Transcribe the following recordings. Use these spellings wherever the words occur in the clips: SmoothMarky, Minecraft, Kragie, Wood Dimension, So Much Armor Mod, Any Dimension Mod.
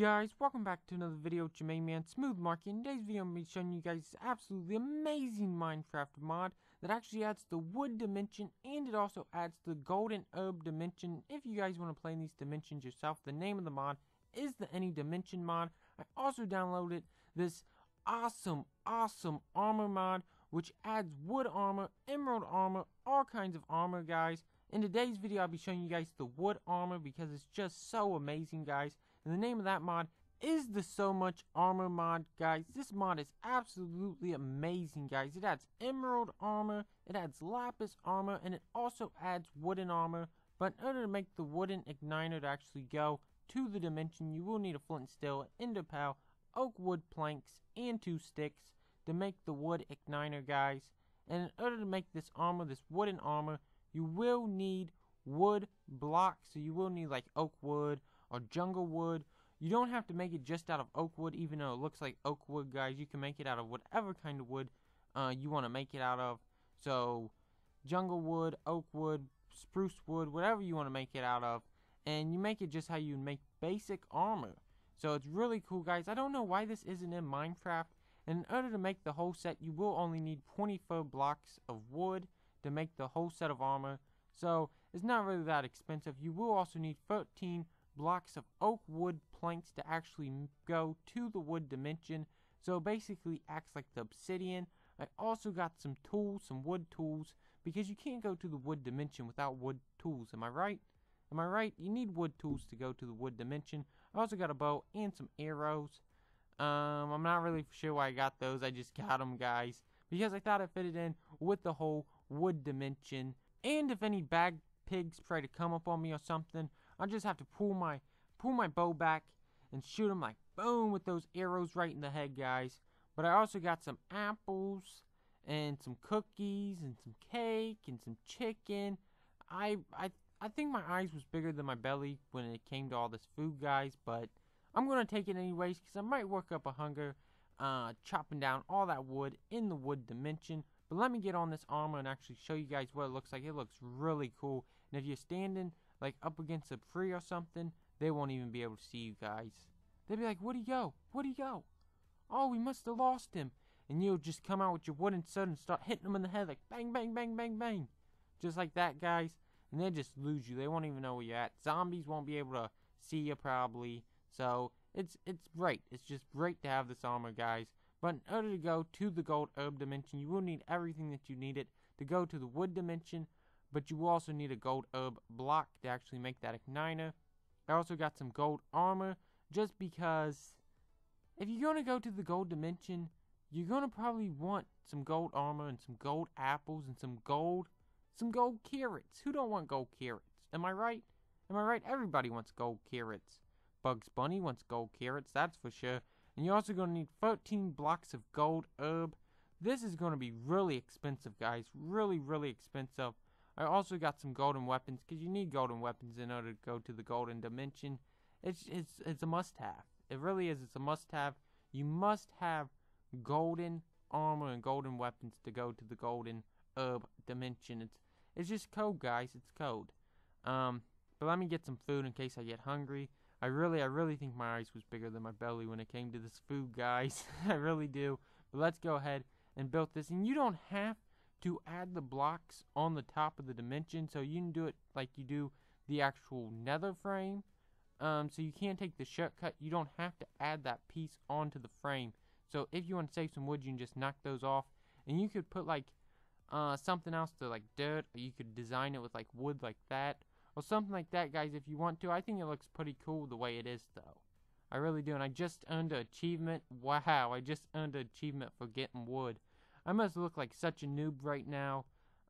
Guys, welcome back to another video. It's your main man, SmoothMarky. In today's video, I'm going to be showing you guys this absolutely amazing Minecraft mod that actually adds the wood dimension, and it also adds the golden herb dimension. If you guys want to play in these dimensions yourself, the name of the mod is the Any Dimension Mod. I also downloaded this awesome armor mod, which adds wood armor, emerald armor, all kinds of armor, guys. In today's video, I'll be showing you guys the wood armor because it's just so amazing, guys. And the name of that mod is the So Much Armor Mod, guys. This mod is absolutely amazing, guys. It adds emerald armor, it adds lapis armor, and it also adds wooden armor. But in order to make the wooden igniter to actually go to the dimension, you will need a flint and steel, an ender pearl, oak wood planks, and 2 sticks to make the wood igniter, guys. And in order to make this armor, this wooden armor, you will need wood blocks, so you will need like oak wood or jungle wood. You don't have to make it just out of oak wood, even though it looks like oak wood, guys. You can make it out of whatever kind of wood you want to make it out of. So jungle wood, oak wood, spruce wood, whatever you want to make it out of. And you make it just how you make basic armor. So it's really cool, guys. I don't know why this isn't in Minecraft. And in order to make the whole set, you will only need 24 blocks of wood to make the whole set of armor, so it's not really that expensive. You will also need 13 blocks of oak wood planks to actually go to the wood dimension, so it basically acts like the obsidian. I also got some tools, some wood tools, because you can't go to the wood dimension without wood tools. Am I right? You need wood tools to go to the wood dimension. I also got a bow and some arrows. I'm not really sure why I got those. I just got them, guys, because I thought it fitted in with the whole wood dimension. And if any bag pigs try to come up on me or something, I'll just have to pull my bow back and shoot them like boom with those arrows right in the head, guys. But I also got some apples and some cookies and some cake and some chicken. I think my eyes was bigger than my belly when it came to all this food, guys, but I'm gonna take it anyways because I might work up a hunger chopping down all that wood in the wood dimension. But let me get on this armor and actually show you guys what it looks like. It looks really cool. And if you're standing like up against a tree or something, they won't even be able to see you, guys. They'll be like, where'd he go? Where'd he go? Oh, we must have lost him. And you'll just come out with your wooden sword and start hitting them in the head like bang, bang, bang, bang, bang. Just like that, guys. And they'll just lose you. They won't even know where you're at. Zombies won't be able to see you probably. So it's great. It's just great to have this armor, guys. But in order to go to the gold herb dimension, you will need everything that you needed to go to the wood dimension. But you will also need a gold herb block to actually make that igniter. I also got some gold armor, just because if you're going to go to the gold dimension, you're going to probably want some gold armor and some gold apples and some gold carrots. Who don't want gold carrots? Am I right? Am I right? Everybody wants gold carrots. Bugs Bunny wants gold carrots, that's for sure. And you're also going to need 13 blocks of gold herb. This is going to be really expensive, guys. Really, really expensive. I also got some golden weapons, because you need golden weapons in order to go to the golden dimension. It's a must-have. It really is. It's a must-have. You must have golden armor and golden weapons to go to the golden herb dimension. It's just code, guys. It's code. But let me get some food in case I get hungry. I really think my eyes was bigger than my belly when it came to this food, guys. I really do. But let's go ahead and build this. And you don't have to add the blocks on the top of the dimension, so you can do it like you do the actual nether frame. So you can't take the shortcut. You don't have to add that piece onto the frame. So if you want to save some wood, you can just knock those off. And you could put like something else to like dirt, or you could design it with like wood like that. Or something like that, guys, if you want to. I think it looks pretty cool the way it is, though. I really do. And I just earned an achievement. Wow, I just earned an achievement for getting wood. I must look like such a noob right now.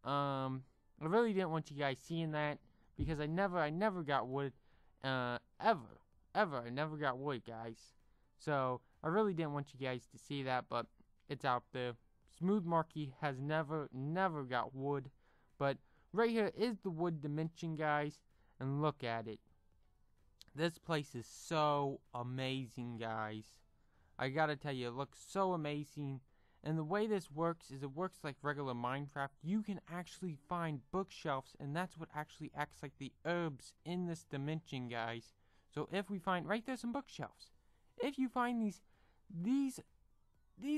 I really didn't want you guys seeing that, because I never got wood. Ever. I never got wood, guys. So I really didn't want you guys to see that, but it's out there. SmoothMarky has never got wood. But right here is the wood dimension, guys, and look at it. This place is so amazing, guys. I gotta tell you, it looks so amazing. And the way this works is it works like regular Minecraft. You can actually find bookshelves, and that's what actually acts like the herbs in this dimension, guys. So if we find, right there's some bookshelves. If you find these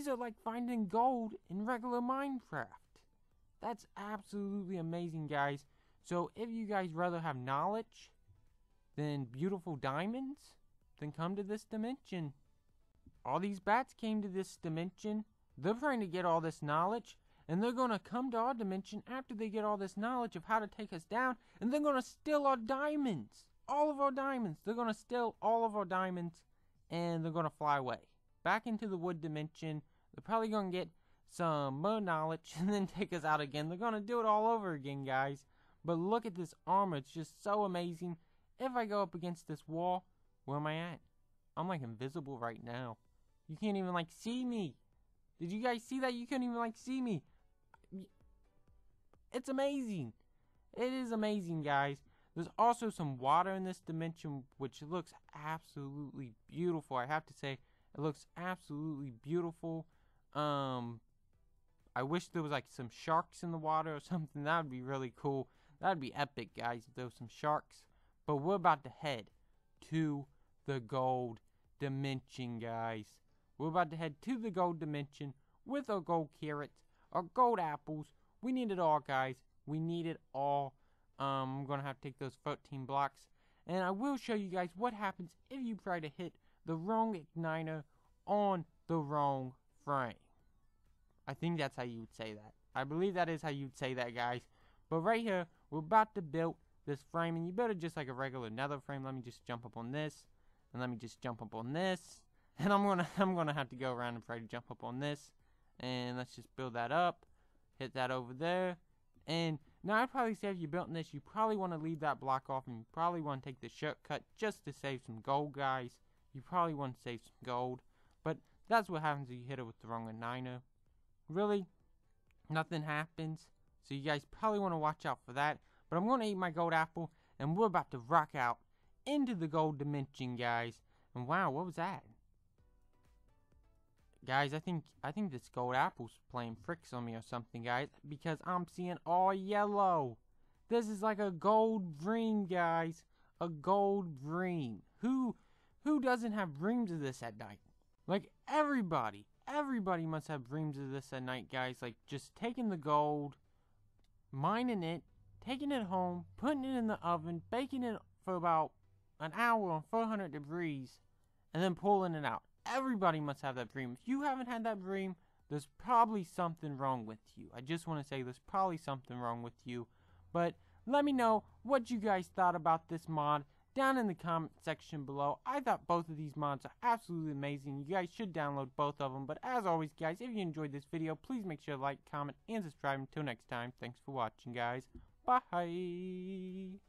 are like finding gold in regular Minecraft. That's absolutely amazing, guys. So if you guys rather have knowledge than beautiful diamonds, then come to this dimension. All these bats came to this dimension. They're trying to get all this knowledge, and they're going to come to our dimension after they get all this knowledge of how to take us down, and they're going to steal our diamonds. All of our diamonds. They're going to steal all of our diamonds, and they're going to fly away. Back into the wood dimension. They're probably going to get some more knowledge and then take us out again. They're going to do it all over again, guys. But look at this armor. It's just so amazing. If I go up against this wall, where am I at? I'm like invisible right now. You can't even like see me. Did you guys see that? You couldn't even like see me. It's amazing. It is amazing, guys. There's also some water in this dimension, which looks absolutely beautiful. I have to say, it looks absolutely beautiful. I wish there was like some sharks in the water or something. That would be really cool. That would be epic, guys, if there was some sharks. But we're about to head to the gold dimension, guys. We're about to head to the gold dimension with our gold carrots, our gold apples. We need it all, guys. We need it all. I'm going to have to take those 13 blocks. And I will show you guys what happens if you try to hit the wrong igniter on the wrong frame. I think that's how you would say that. I believe that is how you'd say that, guys. But right here, we're about to build this frame. And you build it just like a regular nether frame. Let me just jump up on this. And let me just jump up on this. And I'm gonna have to go around and try to jump up on this. And let's just build that up. Hit that over there. And now I'd probably say if you're building this, you probably want to leave that block off. And you probably want to take the shortcut just to save some gold, guys. You probably want to save some gold. But that's what happens if you hit it with the wrong igniter. Really, nothing happens. So you guys probably want to watch out for that. But I'm going to eat my gold apple. And we're about to rock out into the gold dimension, guys. And wow, what was that? Guys, I think this gold apple's playing tricks on me or something, guys, because I'm seeing all yellow. This is like a gold dream, guys. A gold dream. Who doesn't have dreams of this at night? Like everybody must have dreams of this at night, guys. Like just taking the gold, mining it, taking it home, putting it in the oven, baking it for about an hour on 400 degrees, and then pulling it out. Everybody must have that dream. If you haven't had that dream, there's probably something wrong with you. I just want to say there's probably something wrong with you. But let me know what you guys thought about this mod down in the comment section below. I thought both of these mods are absolutely amazing. You guys should download both of them. But as always, guys, if you enjoyed this video, please make sure to like, comment, and subscribe. Until next time, thanks for watching, guys. Bye.